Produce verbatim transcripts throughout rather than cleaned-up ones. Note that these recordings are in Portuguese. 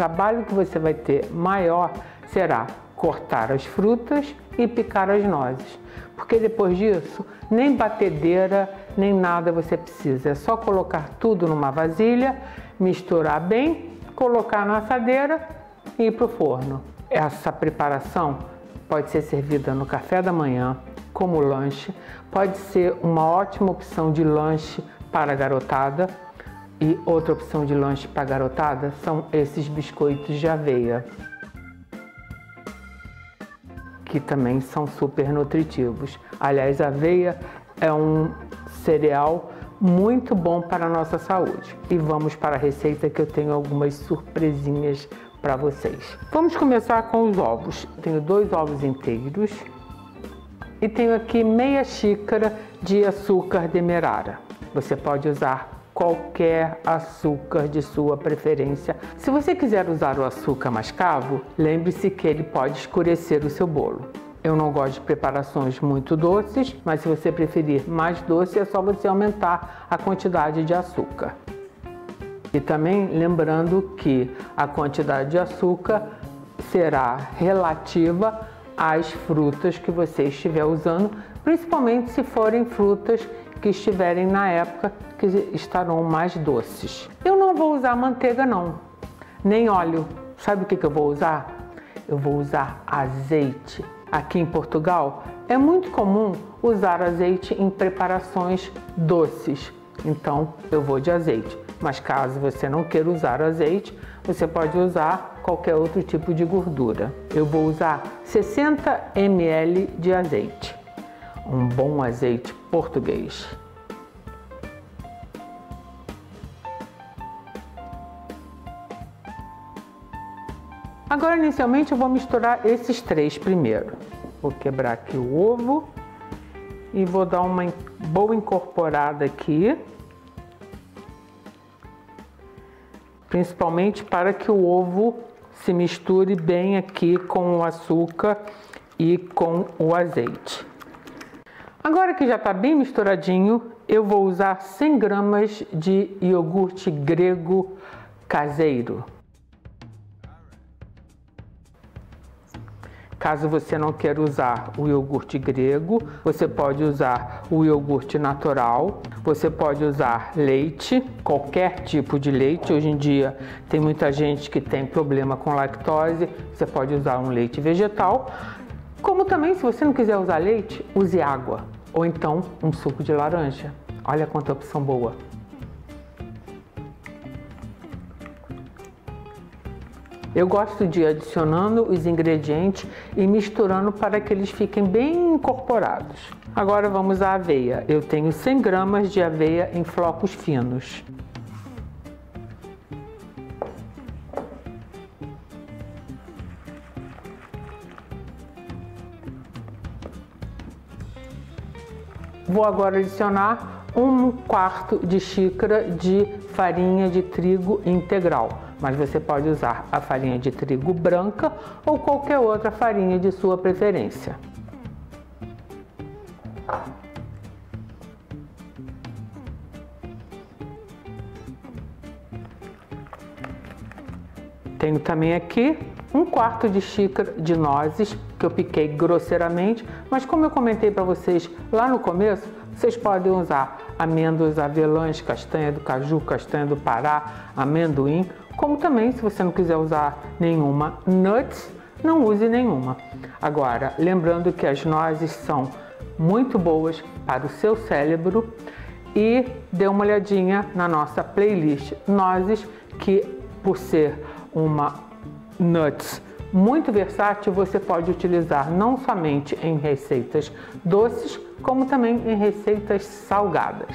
trabalho que você vai ter maior será cortar as frutas e picar as nozes, porque depois disso nem batedeira nem nada você precisa, é só colocar tudo numa vasilha, misturar bem, colocar na assadeira e ir para o forno. Essa preparação pode ser servida no café da manhã, como lanche, pode ser uma ótima opção de lanche para a garotada. E outra opção de lanche para garotada são esses biscoitos de aveia, que também são super nutritivos. Aliás, a aveia é um cereal muito bom para a nossa saúde. E vamos para a receita, que eu tenho algumas surpresinhas para vocês. Vamos começar com os ovos. Eu tenho dois ovos inteiros e tenho aqui meia xícara de açúcar demerara. Você pode usar qualquer açúcar de sua preferência. Se você quiser usar o açúcar mascavo, lembre-se que ele pode escurecer o seu bolo. Eu não gosto de preparações muito doces, mas se você preferir mais doce, é só você aumentar a quantidade de açúcar. E também lembrando que a quantidade de açúcar será relativa às frutas que você estiver usando, principalmente se forem frutas que estiverem na época que estarão mais doces. Eu não vou usar manteiga não, nem óleo. Sabe o que que eu vou usar? Eu vou usar azeite. Aqui em Portugal é muito comum usar azeite em preparações doces, então eu vou de azeite. Mas caso você não queira usar azeite, você pode usar qualquer outro tipo de gordura. Eu vou usar sessenta mililitros de azeite. Um bom azeite português. Agora, inicialmente, eu vou misturar esses três primeiro. Vou quebrar aqui o ovo e vou dar uma boa incorporada aqui, principalmente para que o ovo se misture bem aqui com o açúcar e com o azeite. Agora que já está bem misturadinho, eu vou usar cem gramas de iogurte grego caseiro. Caso você não queira usar o iogurte grego, você pode usar o iogurte natural, você pode usar leite, qualquer tipo de leite. Hoje em dia tem muita gente que tem problema com lactose, você pode usar um leite vegetal. Como também, se você não quiser usar leite, use água ou então um suco de laranja. Olha quanta opção boa! Eu gosto de ir adicionando os ingredientes e misturando para que eles fiquem bem incorporados. Agora vamos à aveia. Eu tenho cem gramas de aveia em flocos finos. Vou agora adicionar um quarto de xícara de farinha de trigo integral, mas você pode usar a farinha de trigo branca ou qualquer outra farinha de sua preferência. Tenho também aqui um quarto de xícara de nozes, que eu piquei grosseiramente, mas como eu comentei para vocês lá no começo, vocês podem usar amêndoas, avelãs, castanha do caju, castanha do Pará, amendoim, como também, se você não quiser usar nenhuma nuts, não use nenhuma. Agora, lembrando que as nozes são muito boas para o seu cérebro, e dê uma olhadinha na nossa playlist nozes, que por ser uma nuts muito versátil, você pode utilizar não somente em receitas doces, como também em receitas salgadas.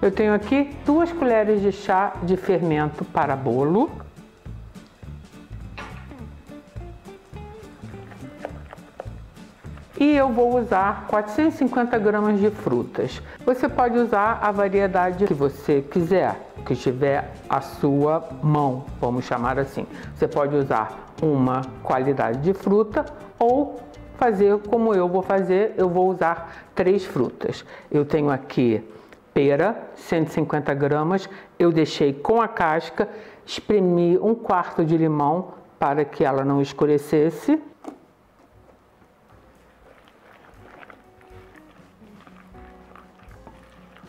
Eu tenho aqui duas colheres de chá de fermento para bolo. E eu vou usar quatrocentos e cinquenta gramas de frutas. Você pode usar a variedade que você quiser, que estiver à sua mão, vamos chamar assim. Você pode usar uma qualidade de fruta ou fazer como eu vou fazer, eu vou usar três frutas. Eu tenho aqui pera, cento e cinquenta gramas, eu deixei com a casca, espremi um quarto de limão para que ela não escurecesse.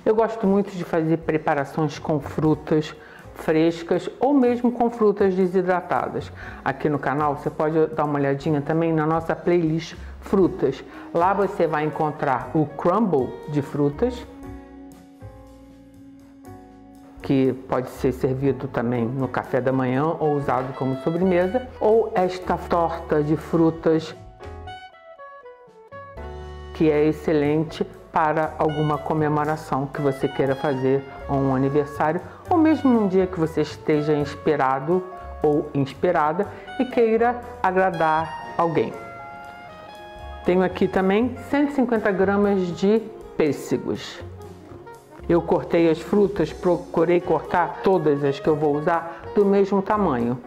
Eu gosto muito de fazer preparações com frutas frescas ou mesmo com frutas desidratadas. Aqui no canal você pode dar uma olhadinha também na nossa playlist frutas. Lá você vai encontrar o crumble de frutas, que pode ser servido também no café da manhã ou usado como sobremesa, ou esta torta de frutas, que é excelente para alguma comemoração que você queira fazer, ou um aniversário, ou mesmo num dia que você esteja inspirado ou inspirada e queira agradar alguém. Tenho aqui também cento e cinquenta gramas de pêssegos. Eu cortei as frutas, procurei cortar todas as que eu vou usar do mesmo tamanho.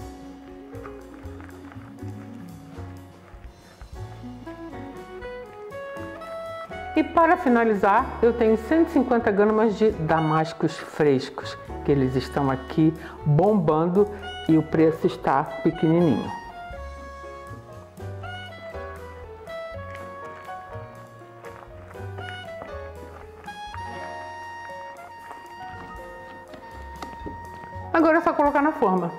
E para finalizar, eu tenho cento e cinquenta gramas de damascos frescos, que eles estão aqui bombando e o preço está pequenininho. Agora é só colocar na forma.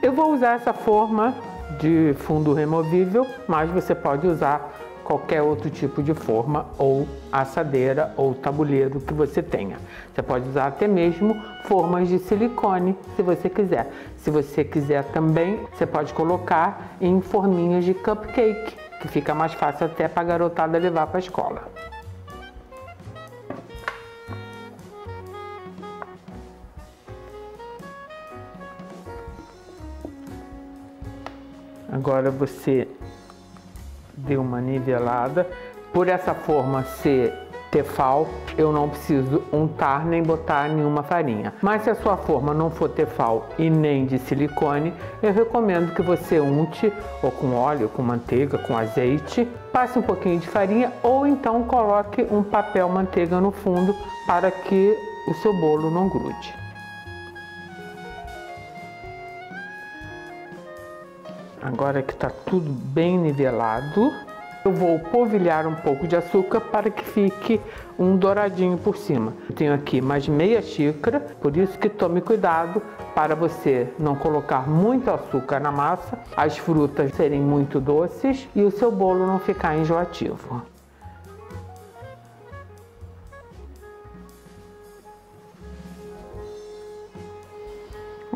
Eu vou usar essa forma de fundo removível, mas você pode usar qualquer outro tipo de forma, ou assadeira ou tabuleiro que você tenha. Você pode usar até mesmo formas de silicone, se você quiser. Se você quiser também, você pode colocar em forminhas de cupcake, que fica mais fácil até para a garotada levar para a escola. Agora você deu uma nivelada. Por essa forma ser tefal, eu não preciso untar nem botar nenhuma farinha. Mas se a sua forma não for tefal e nem de silicone, eu recomendo que você unte ou com óleo, com manteiga, com azeite, passe um pouquinho de farinha ou então coloque um papel manteiga no fundo para que o seu bolo não grude. Agora que está tudo bem nivelado, eu vou polvilhar um pouco de açúcar para que fique um douradinho por cima. Eu tenho aqui mais meia xícara, por isso que tome cuidado para você não colocar muito açúcar na massa, as frutas serem muito doces e o seu bolo não ficar enjoativo.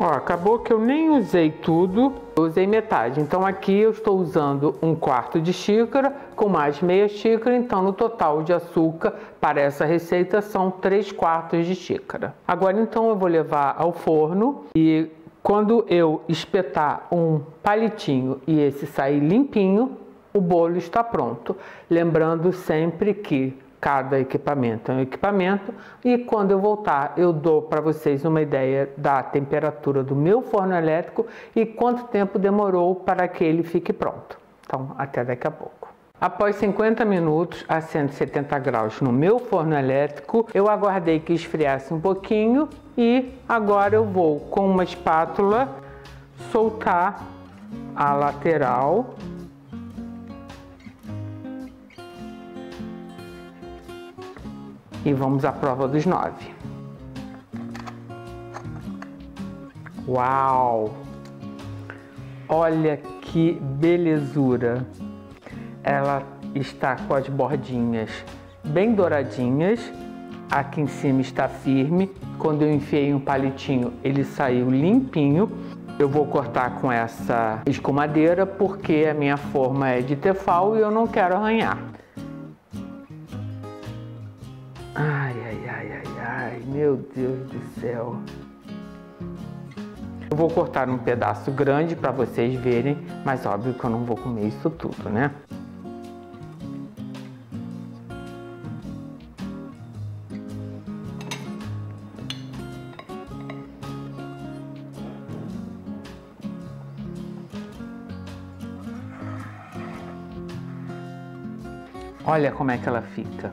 Ó, acabou que eu nem usei tudo, eu usei metade. Então aqui eu estou usando um quarto de xícara com mais meia xícara, então no total de açúcar para essa receita são três quartos de xícara. Agora então eu vou levar ao forno e quando eu espetar um palitinho e esse sair limpinho, o bolo está pronto. Lembrando sempre que cada equipamento é um equipamento e quando eu voltar eu dou para vocês uma ideia da temperatura do meu forno elétrico e quanto tempo demorou para que ele fique pronto. Então até daqui a pouco. Após cinquenta minutos a cento e setenta graus no meu forno elétrico, eu aguardei que esfriasse um pouquinho e agora eu vou com uma espátula soltar a lateral. E vamos à prova dos nove. Uau! Olha que belezura! Ela está com as bordinhas bem douradinhas. Aqui em cima está firme. Quando eu enfiei um palitinho, ele saiu limpinho. Eu vou cortar com essa escumadeira porque a minha forma é de tefal e eu não quero arranhar. Ai, ai, ai, ai, ai, meu Deus do céu. Eu vou cortar um pedaço grande para vocês verem, mas óbvio que eu não vou comer isso tudo, né? Olha como é que ela fica.